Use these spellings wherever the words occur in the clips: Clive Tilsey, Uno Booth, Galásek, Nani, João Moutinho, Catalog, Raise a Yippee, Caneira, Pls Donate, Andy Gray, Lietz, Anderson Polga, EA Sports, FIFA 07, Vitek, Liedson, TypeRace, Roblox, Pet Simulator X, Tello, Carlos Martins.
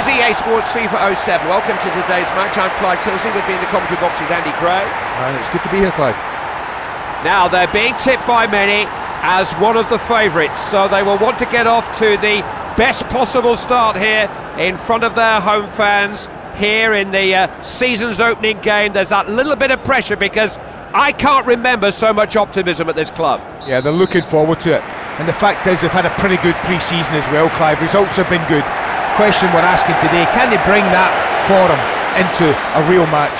is EA Sports FIFA 07. Welcome to today's match. I'm Clive Tilsey. With me in the commentary box is Andy Gray. And it's good to be here, Clive. Now, they're being tipped by many as one of the favourites, so they will want to get off to the best possible start here in front of their home fans here in the season's opening game. There's that little bit of pressure because I can't remember so much optimism at this club. Yeah, they're looking forward to it. And the fact is they've had a pretty good pre-season as well, Clive. Results have been good. Question we're asking today, can they bring that form into a real match?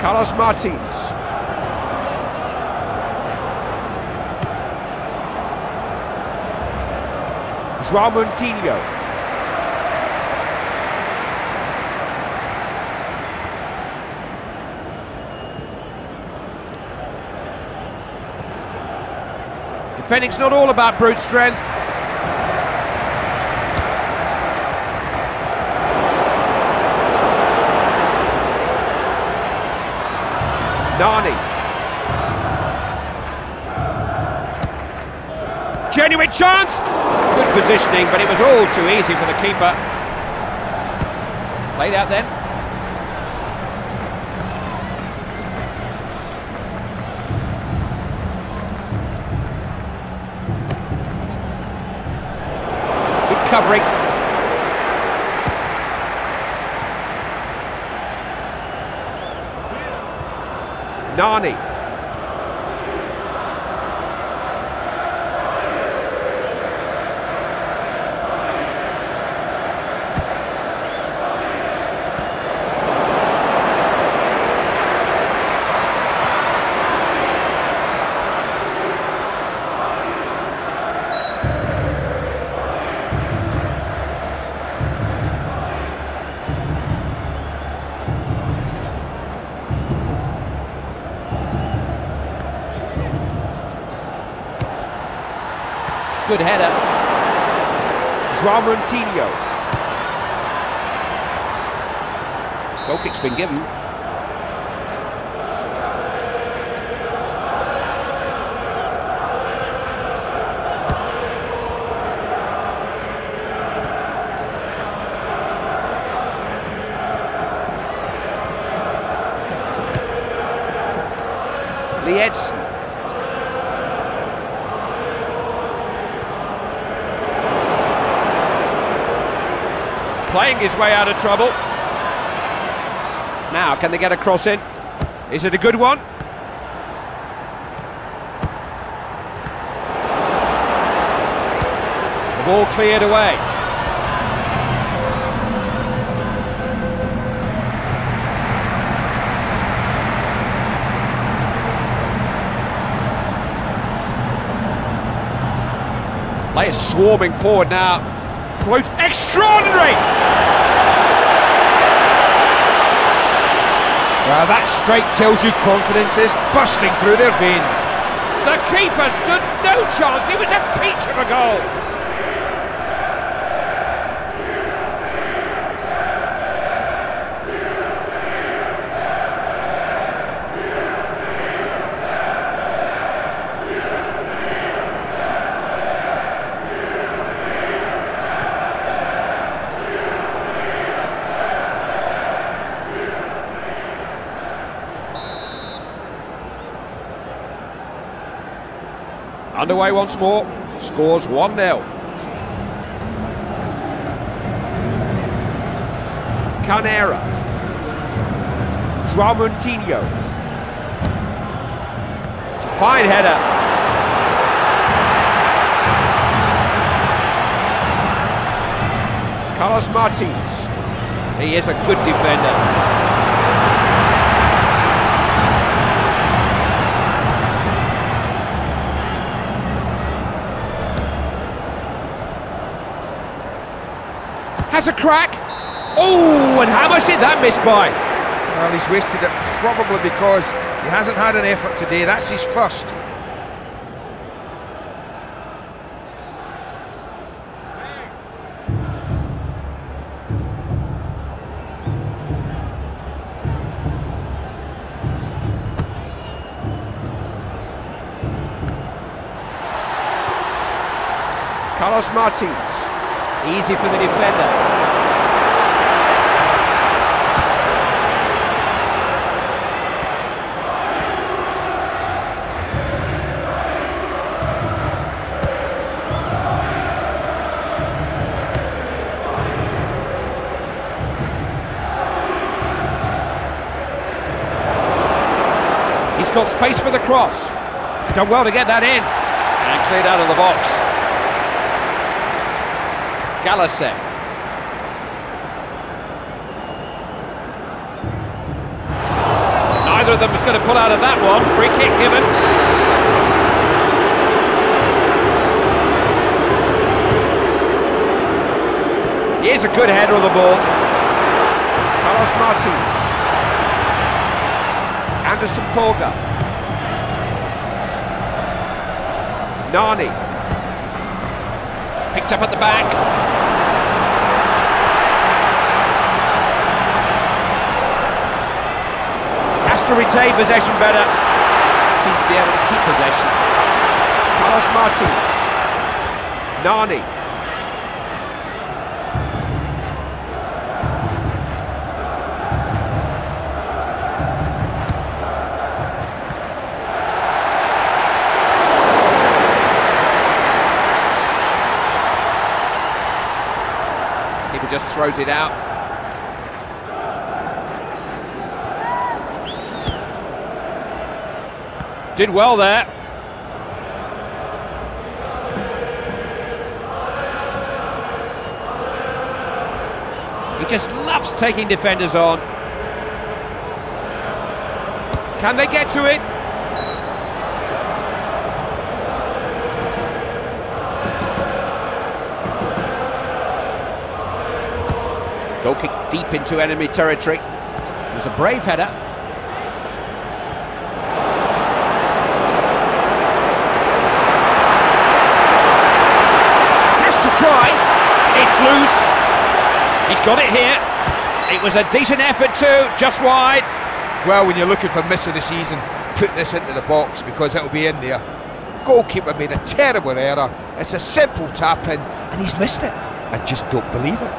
Carlos Martins. João Moutinho. Defending's not all about brute strength. Nani. Genuine chance! Good positioning, but it was all too easy for the keeper. Played out then. Good covering. Nani. Good header. João Moutinho. Goal kick's been given. Lietz. Playing his way out of trouble. Now, can they get a cross in? Is it a good one? The ball cleared away. Players swarming forward now. Float extraordinary! Well, that strike tells you confidence is bursting through their veins. The keeper stood no chance, he was a peach of a goal. Underway once more, scores 1-0. Caneira. João Moutinho. Fine header. Carlos Martins. He is a good defender. Has a crack. Oh, and how much did that miss by? Well, he's wasted it probably because he hasn't had an effort today. That's his first. Carlos Martins. Easy for the defender. He's got space for the cross. He's done well to get that in. And cleared out of the box. Galásek. Neither of them was going to pull out of that one. Free kick given. Here's a good header of the ball. Carlos Martins. Anderson Polga. Nani. Picked up at the back. To retain possession better. Seems to be able to keep possession. Carlos Martins. Nani. Keeper just throws it out. Did well there. He just loves taking defenders on. Can they get to it? Goal kick deep into enemy territory. It was a brave header. Loose. He's got it here. It was a decent effort too, just wide. Well, when you're looking for miss of the season, put this into the box because it'll be in there. Goalkeeper made a terrible error. It's a simple tap in, and he's missed it. I just don't believe it.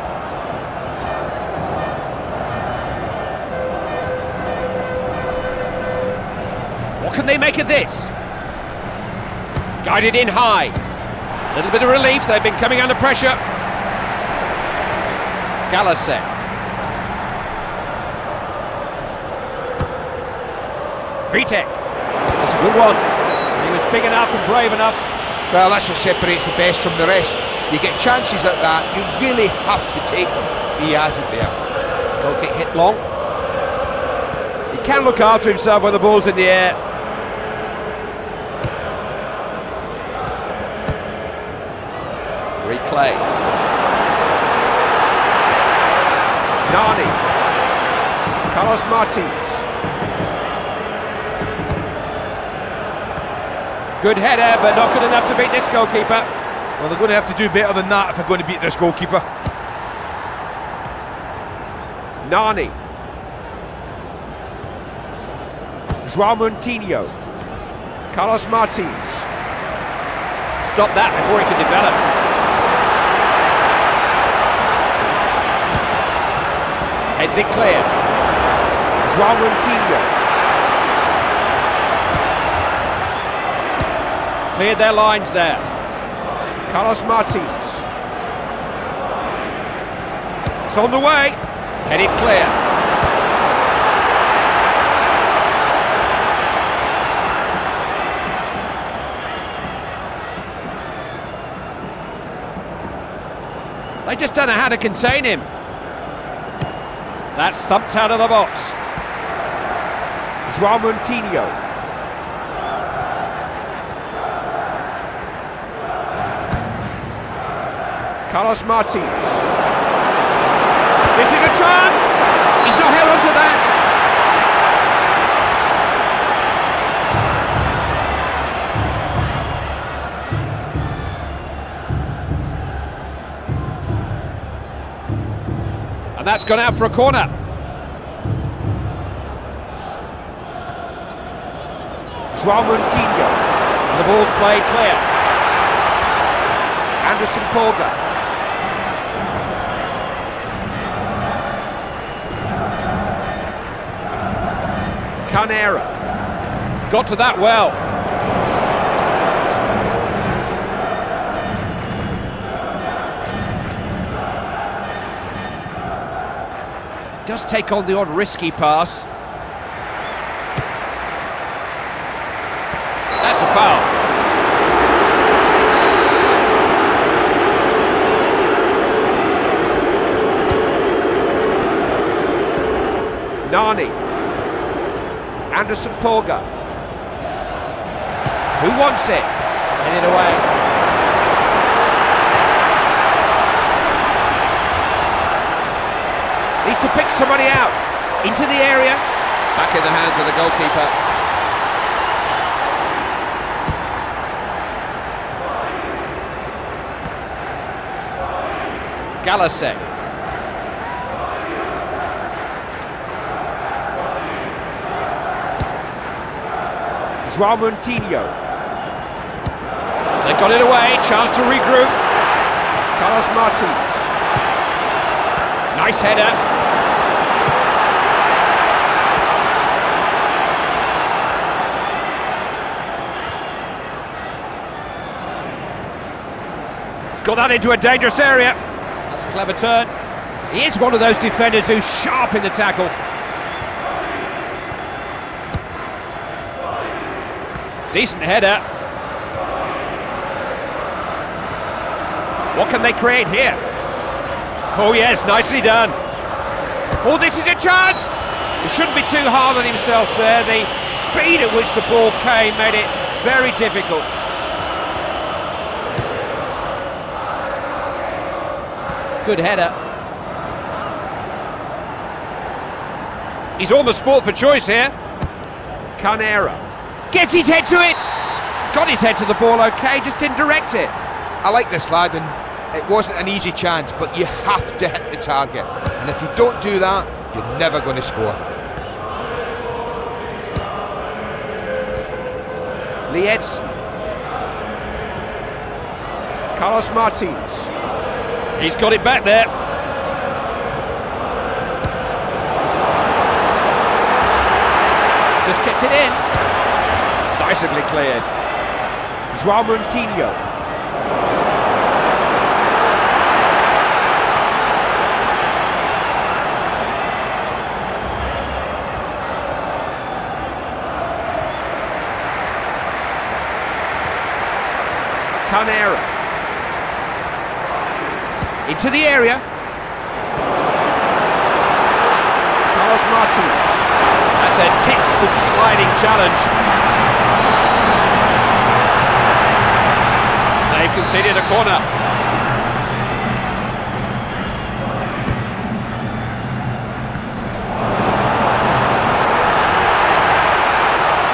What can they make of this? Guided in high. A little bit of relief. They've been coming under pressure. Galásek. Vitek. That's a good one. He was big enough and brave enough. Well, that's what separates the best from the rest. You get chances like that, you really have to take them. He hasn't there. Goal kick hit long. He can look after himself when the ball's in the air. Replay. Nani, Carlos Martins. Good header, but not good enough to beat this goalkeeper. Well, they're going to have to do better than that if they're going to beat this goalkeeper. Nani. João Moutinho. Carlos Martins. Stop that before he can develop. Heads it clear. João Moutinho. Cleared their lines there. Carlos Martins. It's on the way. Headed clear. They just don't know how to contain him. That's thumped out of the box. João Moutinho. Carlos Martins. This is a chance! He's not held on to that! And that's gone out for a corner. João Moutinho, and the ball's played clear. Anderson Polga. Caneira. Got to that well. Does take on the odd risky pass. That's a foul. Nani. Anderson Polga. Who wants it? Headed away. Needs to pick somebody out. Into the area. Back in the hands of the goalkeeper. Galásek. João Moutinho. They got it away, chance to regroup. Carlos Martins. Nice header. He's got that into a dangerous area. Clever turn. He is one of those defenders who's sharp in the tackle. Decent header. What can they create here? Oh yes, nicely done. Oh, this is a chance. He shouldn't be too hard on himself there. The speed at which the ball came made it very difficult. Good header. He's all the sport for choice here. Caneira gets his head to it. Got his head to the ball okay, just didn't direct it. I like this lad, and it wasn't an easy chance, but you have to hit the target. And if you don't do that, you're never going to score. Lietz. Carlos Martins. He's got it back there. Just kept it in. Decisively cleared. João Moutinho. Caneira. Into the area. Carlos Martins. That's a textbook sliding challenge. They've conceded a corner.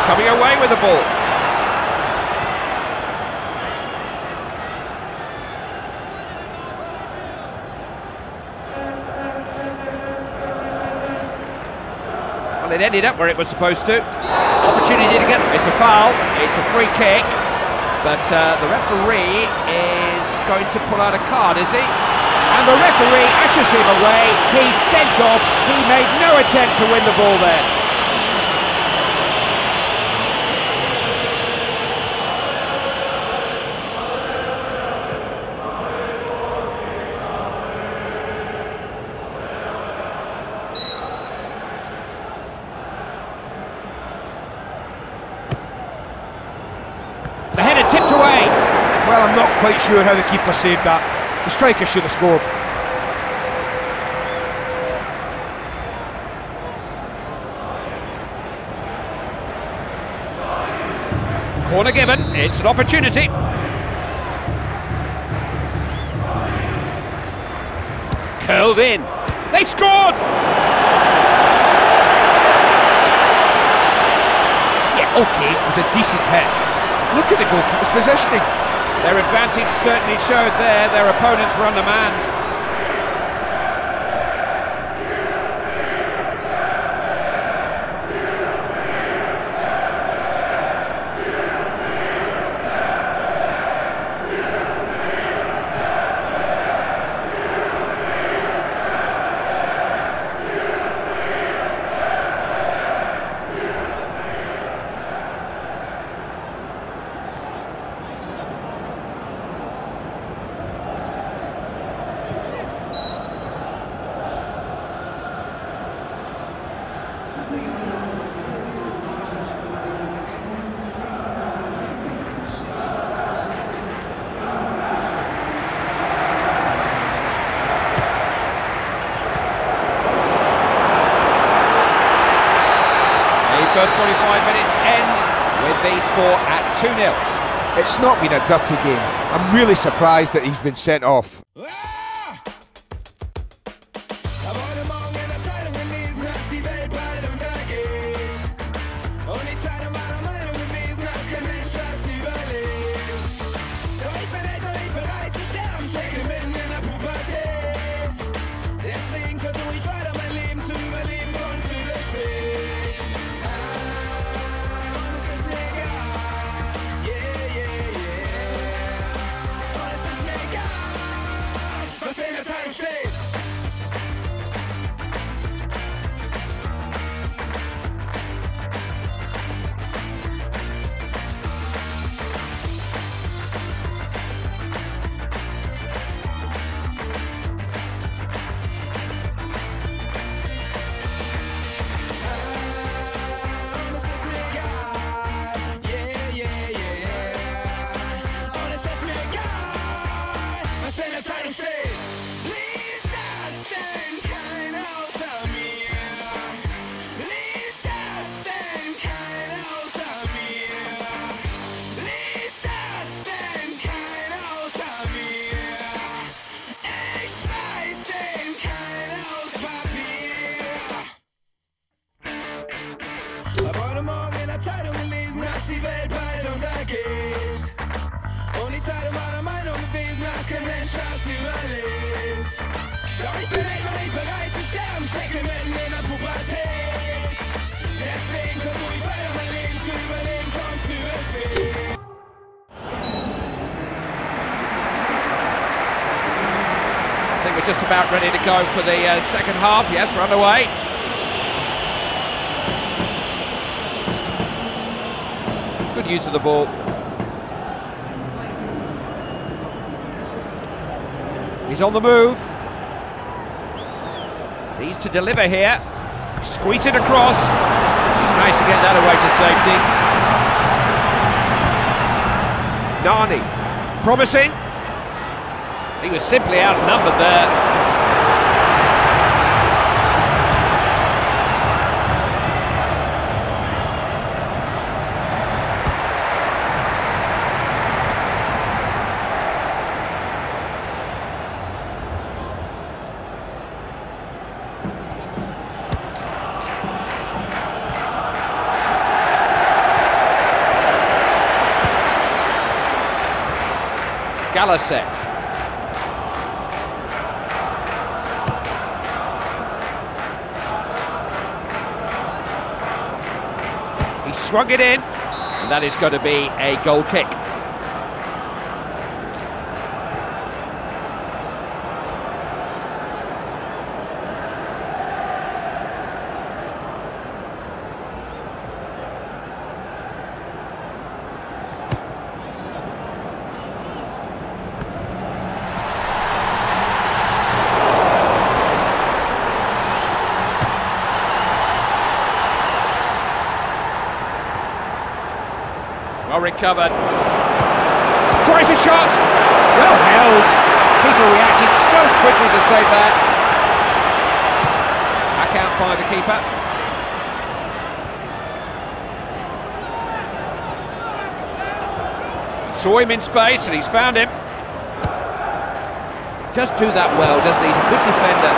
Coming away with the ball. It ended up where it was supposed to. Opportunity to get it. It's a foul. It's a free kick. But the referee is going to pull out a card, is he? And the referee ushers him away. He's sent off. He made no attempt to win the ball there. I'm not quite sure how the keeper saved that. The striker should have scored. Corner given, it's an opportunity. Curled in. They scored! Yeah, okay, it was a decent hit. Look at the goalkeeper's positioning. Their advantage certainly showed there, their opponents were undermanned. First 45 minutes ends with the score at 2-0. It's not been a dirty game. I'm really surprised that he's been sent off. Just about ready to go for the second half. Yes, we're underway. Good use of the ball. He's on the move. Needs to deliver here. Squeeze it across. He's managed to get that away to safety. Nani, promising. He was simply outnumbered there. Galásek. Swung it in, and that is going to be a goal kick. Recovered, tries a shot, well held, keeper reacted so quickly to save that. Back out by the keeper. Saw him in space and he's found him. Does do that well, doesn't he? He's a good defender.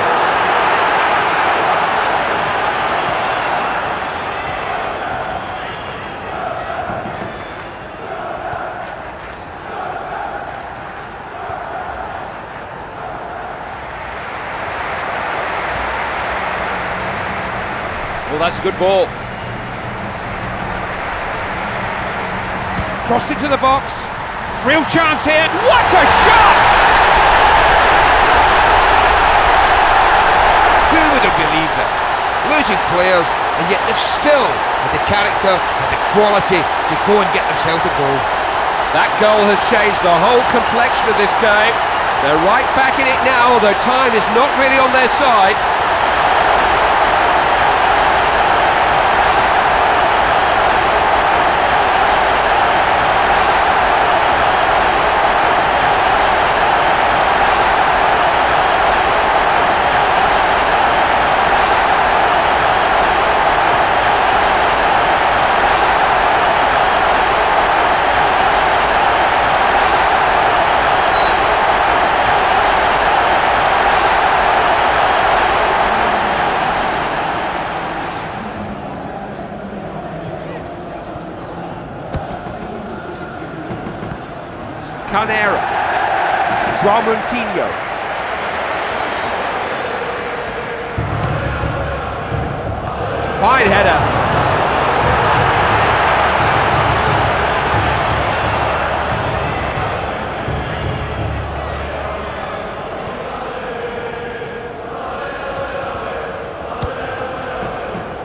Well, that's a good ball. Crossed into the box. Real chance here. What a shot! Who would have believed it? Losing players, and yet they've still had the character and the quality to go and get themselves a goal. That goal has changed the whole complexion of this game. They're right back in it now, although time is not really on their side. Caneira. João Moutinho. Fine header.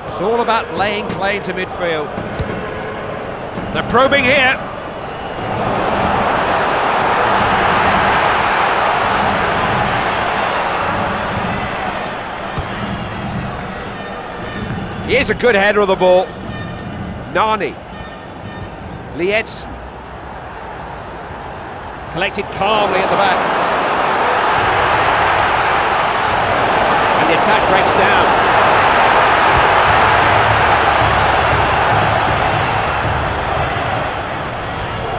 It's all about laying claim to midfield. They're probing here. Here's a good header of the ball. Nani. Liedson. Collected calmly at the back. And the attack breaks down.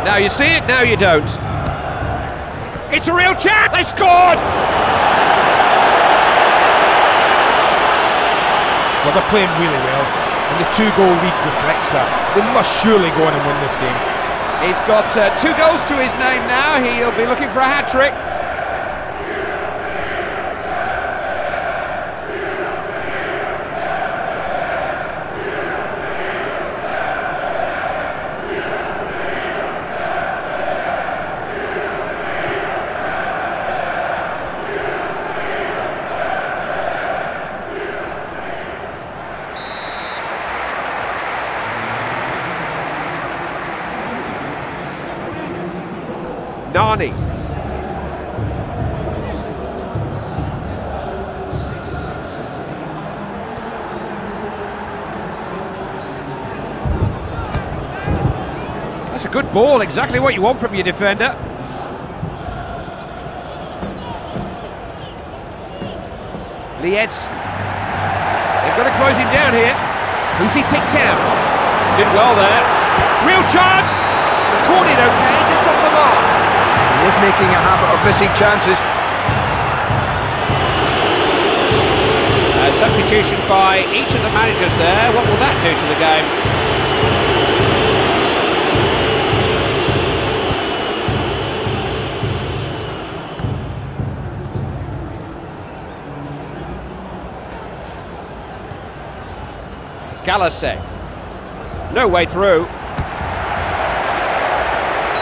Now you see it, now you don't. It's a real chance! They scored! Well, they're playing really well, and the two-goal lead reflects that. They must surely go on and win this game. He's got 2 goals to his name now. He'll be looking for a hat-trick. Nani. That's a good ball, exactly what you want from your defender. Lietz. They've got to close him down here. Who's he picked out? Did well there. Real chance! Recorded okay, just off the mark. He is making a habit of missing chances. A substitution by each of the managers there. What will that do to the game? Galásek. No way through.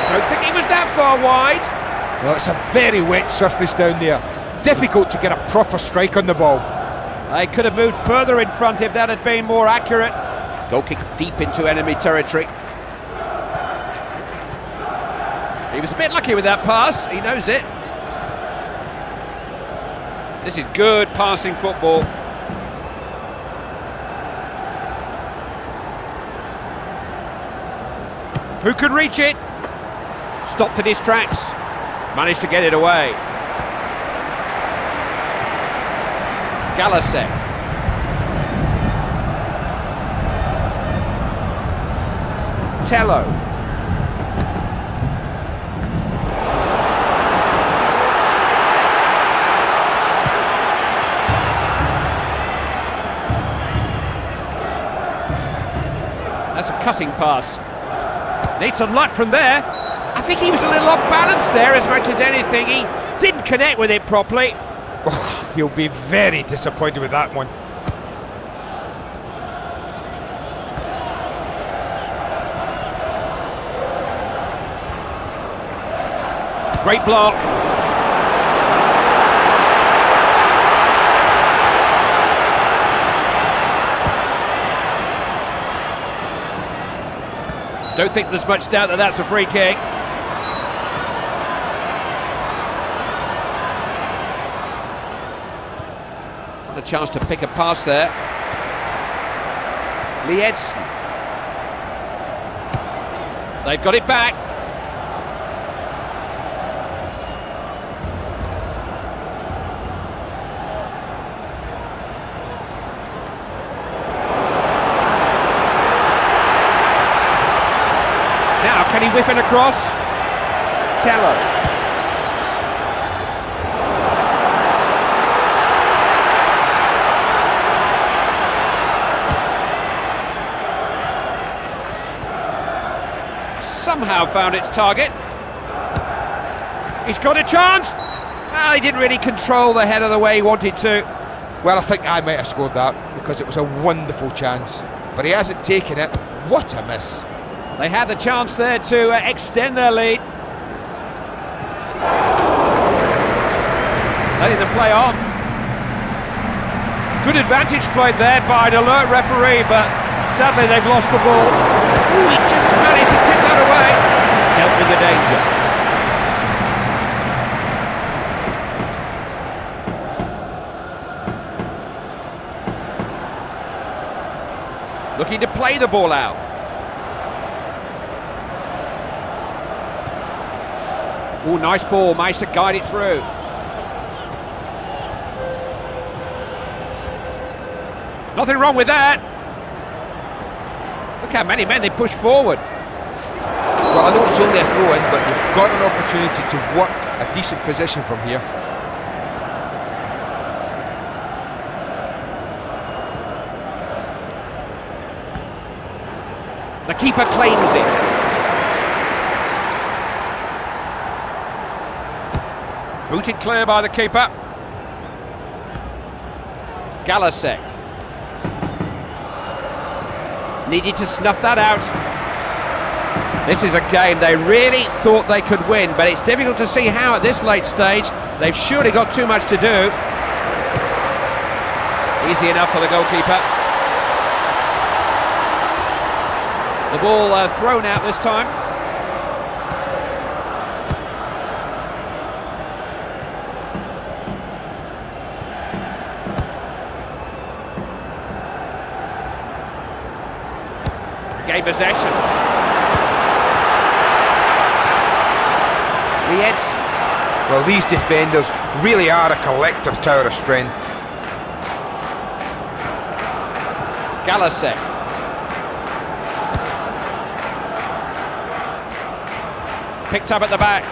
I don't think he was that far wide. Well, it's a very wet surface down there. Difficult to get a proper strike on the ball. They could have moved further in front if that had been more accurate. Goal kick deep into enemy territory. He was a bit lucky with that pass. He knows it. This is good passing football. Who could reach it? Stopped in his tracks, managed to get it away. Galásek. Tello. That's a cutting pass. Needs some luck from there. I think he was a little off balance there as much as anything. He didn't connect with it properly. Oh, he'll be very disappointed with that one. Great block. Don't think there's much doubt that that's a free kick. A chance to pick a pass there. Lietz. They've got it back. Now, can he whip it across? Tello. Somehow found its target. He's got a chance. Oh, he didn't really control the header the way he wanted to. Well, I think I might have scored that because it was a wonderful chance, but he hasn't taken it. What a miss. They had the chance there to extend their lead. Letting the play on. Good advantage played there by an alert referee, but sadly they've lost the ball. Ooh, he just managed to tip that away. Dealt with the danger. Looking to play the ball out. Oh, nice ball, managed to guide it through. Nothing wrong with that. Look how many men they push forward. Well, I know it's only a throw-in, but you've got an opportunity to work a decent position from here. The keeper claims it. Booted clear by the keeper. Galásek. Needed to snuff that out. This is a game they really thought they could win, but it's difficult to see how at this late stage. They've surely got too much to do. Easy enough for the goalkeeper. The ball thrown out this time. Gain possession. Lietz. Well, these defenders really are a collective tower of strength. Galásek. Picked up at the back.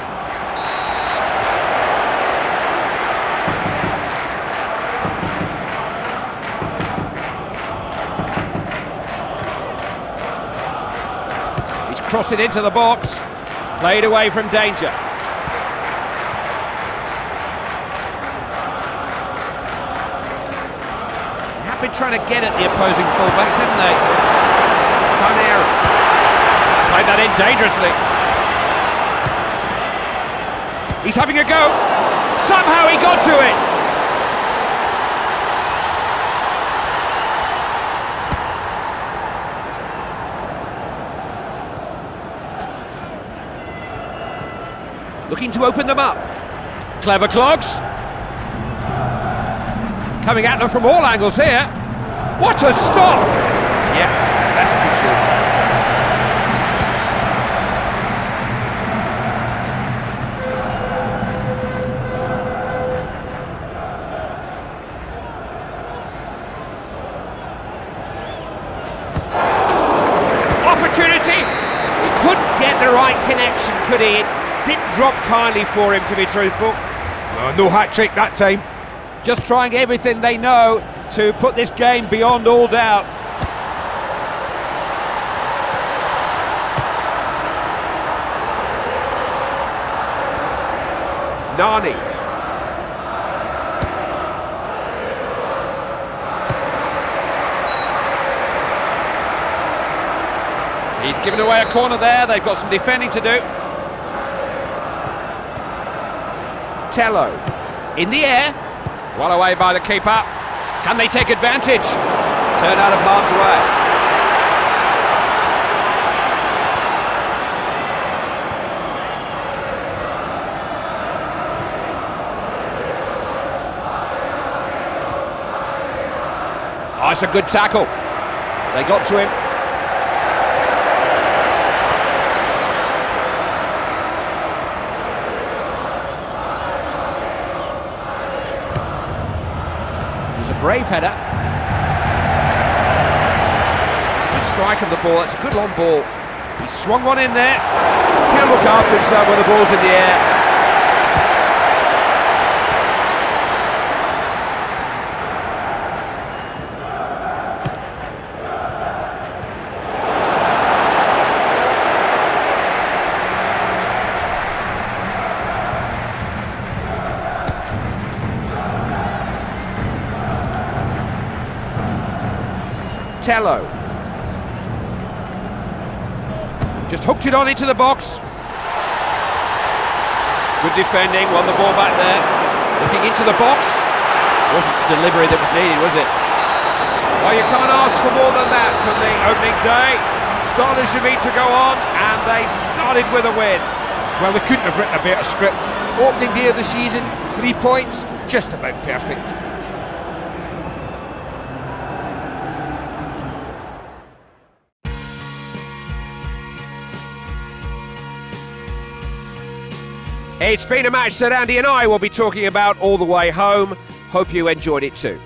He's crossed it into the box. Played away from danger. Have been trying to get at the opposing fullbacks, haven't they? Caneira. Played that in dangerously. He's having a go. Somehow he got to it. Looking to open them up. Clever clogs. Coming at them from all angles here. What a stop! Yeah, that's a good shot. Could he? It didn't drop kindly for him, to be truthful. No hat trick that time. Just trying everything they know to put this game beyond all doubt. Nani. He's given away a corner there. They've got some defending to do. Tello, in the air, well away by the keeper. Can they take advantage? Turn out of harm's way. Oh, it's a good tackle. They got to him. Brave header. Good strike of the ball, it's a good long ball. He swung one in there. Can't look after himself when the ball's in the air. Tello. Just hooked it on into the box. Good defending, won the ball back there. Looking into the box. Wasn't the delivery that was needed, was it? Well, you can't ask for more than that from the opening day. Starters you need to go on, and they started with a win. Well, they couldn't have written a better script. Opening day of the season, 3 points, just about perfect. It's been a match that Andy and I will be talking about all the way home. Hope you enjoyed it too.